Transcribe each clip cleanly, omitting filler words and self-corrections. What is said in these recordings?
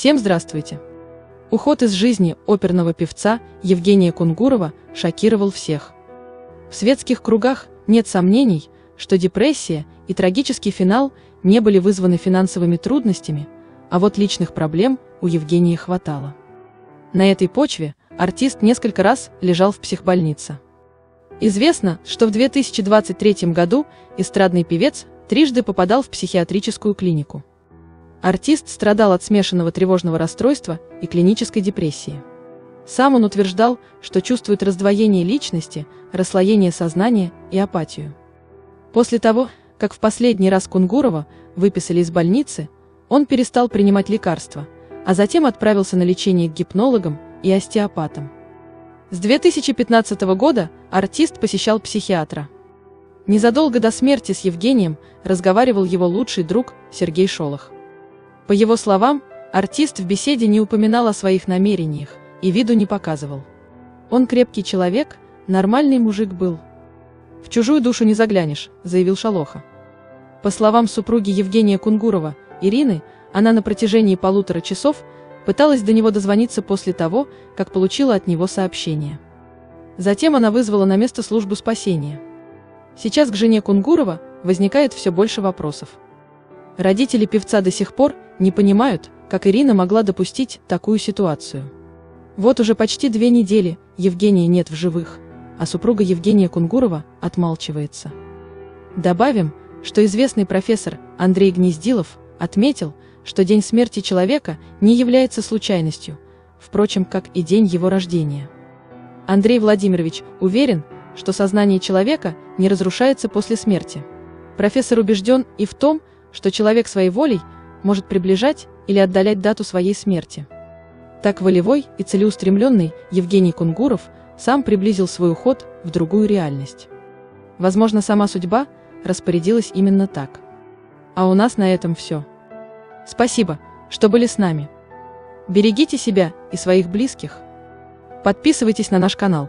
Всем здравствуйте! Уход из жизни оперного певца Евгения Кунгурова шокировал всех. В светских кругах нет сомнений, что депрессия и трагический финал не были вызваны финансовыми трудностями, а вот личных проблем у Евгения хватало. На этой почве артист несколько раз лежал в психбольнице. Известно, что в 2023 году эстрадный певец трижды попадал в психиатрическую клинику. Артист страдал от смешанного тревожного расстройства и клинической депрессии. Сам он утверждал, что чувствует раздвоение личности, расслоение сознания и апатию. После того, как в последний раз Кунгурова выписали из больницы, он перестал принимать лекарства, а затем отправился на лечение к гипнологам и остеопатам. С 2015 года артист посещал психиатра. Незадолго до смерти с Евгением разговаривал его лучший друг Сергей Шолох. По его словам, артист в беседе не упоминал о своих намерениях и виду не показывал. «Он крепкий человек, нормальный мужик был. В чужую душу не заглянешь», – заявил Шолоха. По словам супруги Евгения Кунгурова, Ирины, она на протяжении 1,5 часа пыталась до него дозвониться после того, как получила от него сообщение. Затем она вызвала на место службу спасения. Сейчас к жене Кунгурова возникает все больше вопросов. Родители певца до сих пор не понимают, как Ирина могла допустить такую ситуацию. Вот уже почти 2 недели Евгения нет в живых, а супруга Евгения Кунгурова отмалчивается. Добавим, что известный профессор Андрей Гнездилов отметил, что день смерти человека не является случайностью, впрочем, как и день его рождения. Андрей Владимирович уверен, что сознание человека не разрушается после смерти. Профессор убежден и в том, что человек своей волей может приближать или отдалять дату своей смерти. Так волевой и целеустремленный Евгений Кунгуров сам приблизил свой уход в другую реальность. Возможно, сама судьба распорядилась именно так. А у нас на этом все. Спасибо, что были с нами. Берегите себя и своих близких. Подписывайтесь на наш канал.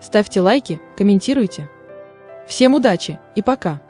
Ставьте лайки, комментируйте. Всем удачи и пока!